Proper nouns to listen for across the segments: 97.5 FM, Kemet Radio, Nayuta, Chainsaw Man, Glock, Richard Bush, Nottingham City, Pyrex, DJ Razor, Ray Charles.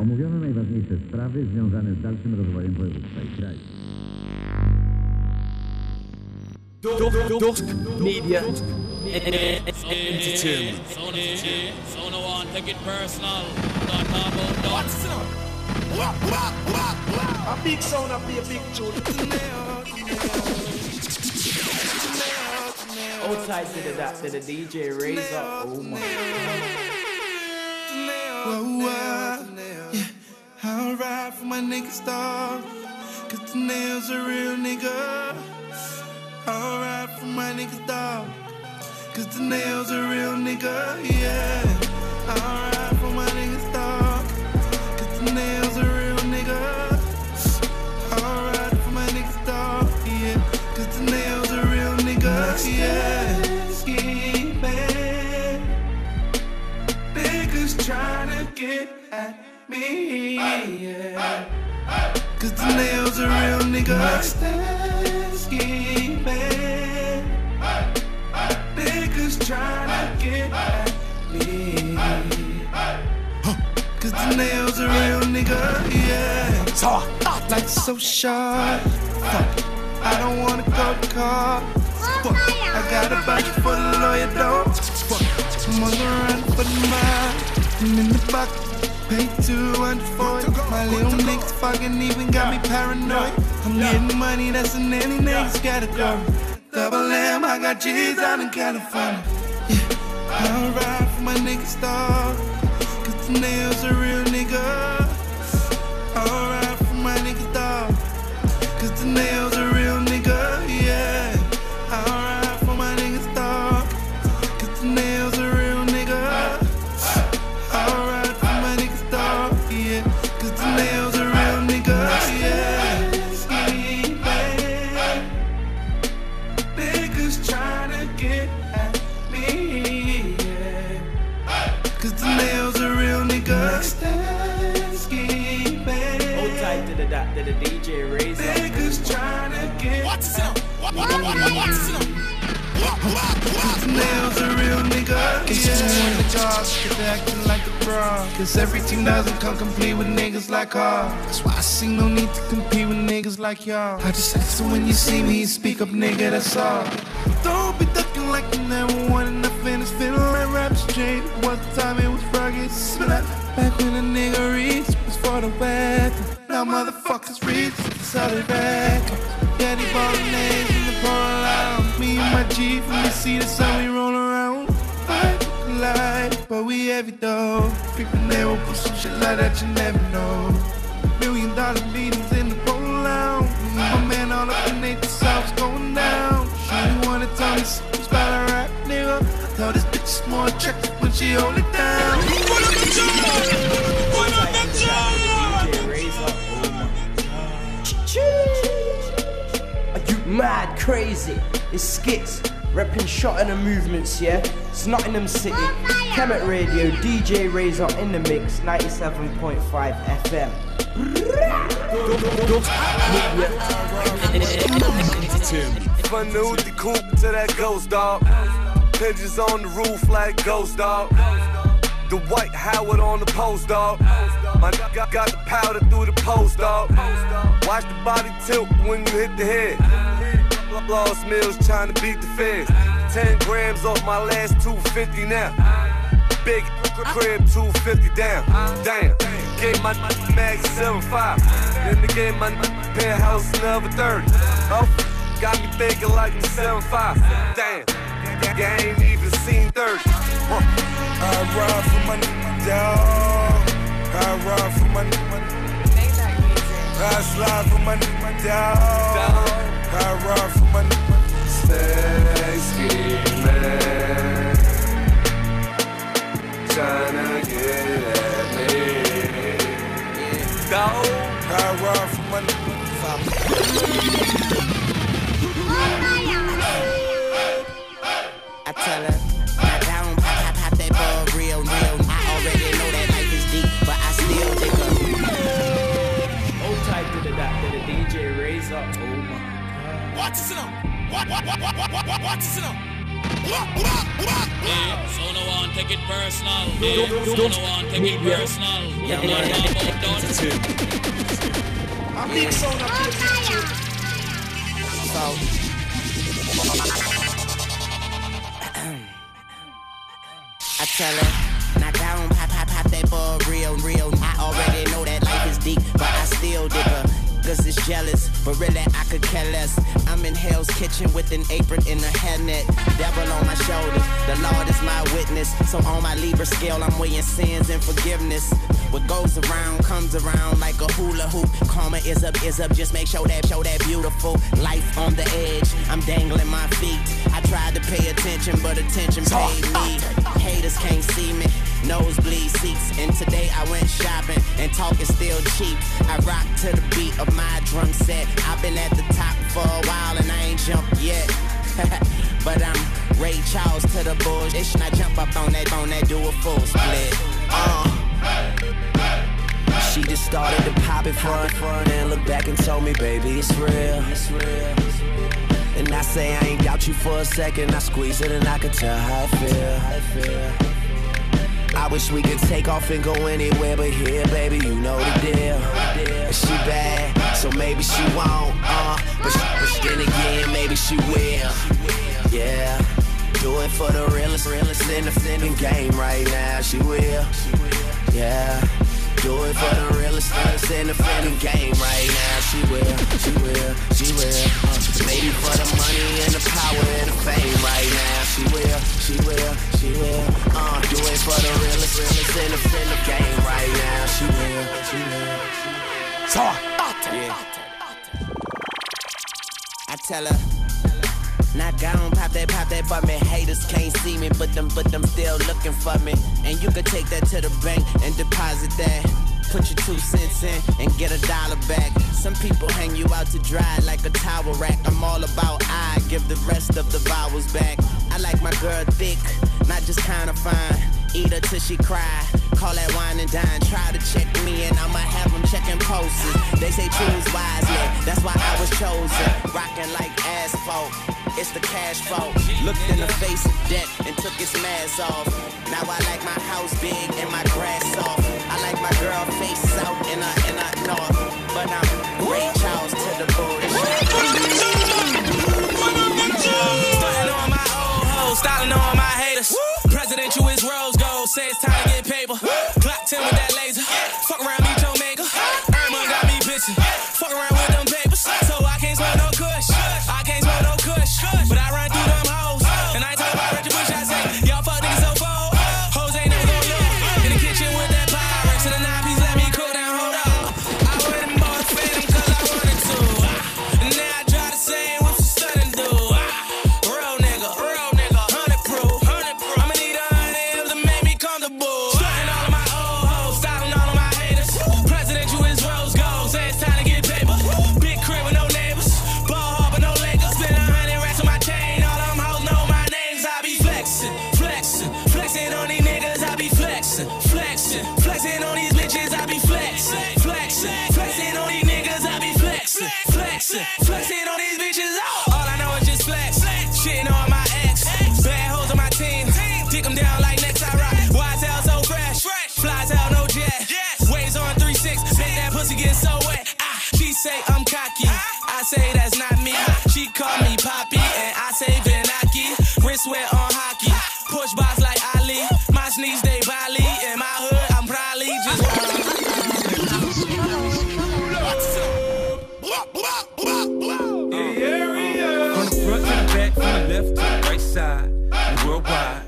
Omówiono najważniejsze sprawy związane z dalszym rozwojem województwa i kraju. Media Entertainment. So no one take it personal. What's up? A big sound up be a big tune. Old tight to the DJ Razor. Oh my. Yeah, I'll ride for my nigga star, cause the nails a real nigga. I'll ride for my nigga star, cause the nails a real nigga. Yeah, I'll ride for my nigga star, cause the nails a real nigga. I'll ride for my nigga star, yeah, cause the nails a real nigga. Yeah, ski man, niggas tryna get at me, yeah. Cause the nails a real nigga. Ski man, niggas tryna get at me. Cause the nails a real nigga, yeah. Life's so short. Fuck, I don't wanna go to car. Fuck, I got a bunch for the lawyer dog. Fuck, I'm on the run for the mile. I'm in the buck, paid 200 for it. My little niggas fucking even got me paranoid. I'm getting money, that's in any niggas category. Double M, I got G's out in California. Yeah, I'll ride for my nigga star, cause the nails a real nigga. I'll ride for my nigga star, cause the nails a real nigga. Yeah, I'll ride for my nigga star, cause the nails a real nigga. To the DJ Razor. Niggas tryna get. What's up? What's up? Cause the nails a real nigga. It's just in the cars, cause they actin' like the bra. Cause everything doesn't come complete with niggas like her. That's why I see no need to compete with niggas like y'all. I just ask them when you see me, speak up nigga, that's all. Don't be ducking like you never wanted nothing. It's feeling like rap straight. One time it was rugged. Back when a nigga reached was for the weapon. Now motherfuckers reach the solid records. Daddy ballin' eggs in the pouring lounge. Me and my G from the sea, that's how we roll around. Fight for the life, but we heavy though. Freakin' they will put some shit like that you never know. $1 million meetings in the pouring lounge. My man all up in the South's going down. She wanna tell me something about a rap nigga. I thought this bitch is more attractive when she hold it down. What up the job? What up the job? Are you mad crazy? It's skits, reppin' shot in the movements, yeah? It's Nottingham City, Kemet Radio, DJ Razor in the mix, 97.5 FM. Funnel the coupe to that ghost dog. Pigeons on the roof like ghost dog. The white Howard on the post dog. My nigga got the powder through the post dog. Watch the body tilt when you hit the head. Lost meals trying to beat the feds. 10 grams off my last 250 now. Big crib 250 down. Damn. Gave my mag 7.5. Then they gave my penthouse another 30. Oh, got me thinking like I'm 7.5. Damn. I ain't even seen 30. I ride for my dog. I ride for my I slide for my dog. I ride for my stay scheming. Tryna get at me. Dog. I ride for my I tell her. What's it up? What's it up? Yeah, so no one take it personal. Don't take it personal. Yeah, yeah. A big sound of I tell her, now down, pop, that ball real. I already know that life is deep, but I still differ. Cause it's jealous, but really I could care less. I'm in Hell's Kitchen with an apron and a headnet. Devil on my shoulders, the Lord is my witness. So on my Libra scale, I'm weighing sins and forgiveness. What goes around comes around like a hula hoop. Karma is up, just make show that beautiful. Life on the edge, I'm dangling my feet. I tried to pay attention, but attention paid me. Haters can't see me, nosebleed seats. And today I went shopping, and talk is still cheap. I rock to the beat of my drum set. I've been at the top for a while and I ain't jumped yet. But I'm Ray Charles to the bullish, and I jump up on that, do a full split. She just started to pop it front and look back and told me, baby, it's real. And I say I ain't doubt you for a second. I squeeze it and I can tell how it feel. I wish we could take off and go anywhere but here, baby, you know the deal. And she bad, so maybe she won't, but then again, maybe she will. Yeah, do it for the realest in the game right now, she will. Yeah, do it for the realest in the game right now, she will. Maybe for the money and the power and the fame right now, she will. Do it for the realest in the game right now, she will. So, yeah. I tell her. Now gone, pop that for me. Haters can't see me, but them still looking for me. And you can take that to the bank and deposit that. Put your 2 cents in and get $1 back. Some people hang you out to dry like a towel rack. I'm all about I give the rest of the vowels back. I like my girl thick, not just kinda fine. Eat her till she cry, call that wine and dine. Try to check me and I'ma have them checking poses. They say choose wisely, that's why I was chosen. Rocking like asphalt, it's the cash flow. Looked in the face of debt and took its mask off. Now I like my house big and my grass soft. I like my girl face south and her north. But I'm Ray Charles to the booty. Starting on my old hoes, styling on my haters. Presidential is rose gold, say it's time to get paper. Glock 10 with that laser. Fuck around, meet your maker. Irma got me bitchin'. Fuck around with them papers. So I can't smell no kush. But I run through them hoes. And I ain't talking about Richard Bush, I say, y'all fuck niggas so bold. Hoes ain't no go yo. In the kitchen with that Pyrex and the 9-piece, let me cook down, hold up. I wear them all the phantom cause I wanted to. And now I try to say what's the stunning do. Real nigga, 100 proof. I'ma need 100 M's to make me comfortable. Starting all of my old hoes, styling all of my haters. Presidential is rose gold, say it's time to get paper. Big crib with no neighbors, ball hard but no Lakers. Spend 100 racks on my chain, all them hoes know my names. I be flexing on these niggas. I be flexing on these bitches. I be flexing on these niggas. I be flexing on these bitches. All I know is just flex. Shitting on my ex, bad hoes on my team. Dick them down like next I rock. Wise out so fresh, flies out no jet. Waves on 3-6, make that pussy get so wet. She say I'm cocky, I say that's not me. She call me Poppy, and I say Benaki. Wrist wet on hockey, push box like Ali. My sneaks they Bali, in my hood I'm probably just. From the front to the back, from the left to the right side, I'm worldwide.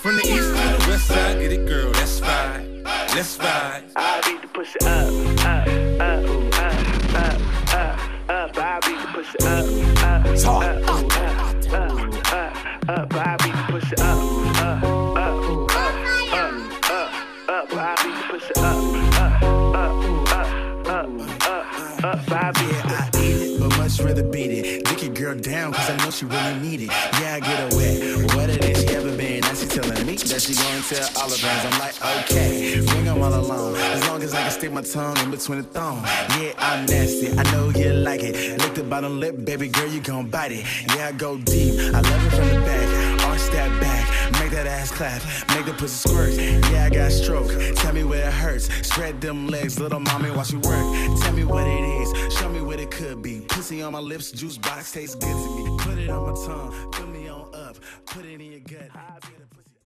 From the east to the west side, get it girl, that's fine. Let's ride. I beat the pussy up. I beat the pussy up. I beat the pussy up. I beat the pussy up. I beat the pussy up. Much rather beat it, dick your girl down cause I know she really need it. Yeah, I get her wet, wetter than she ever been. Now she telling me that she gonna tell all her friends. I'm like, okay, bring them all along, as long as I can stick my tongue in between the thong. Yeah, I'm nasty, I know you like it. Lick the bottom lip, baby girl, you gon' bite it. Yeah, I go deep, I love it from the back, arch that back, make that ass clap, make the pussy squirt. Yeah, I got stroke, tell me where it hurts. Spread them legs, little mommy, watch you work. Tell me what it is, show me what it could be. Pussy on my lips, juice box, tastes good to me. Put it on my tongue, fill me on up, put it in your gut.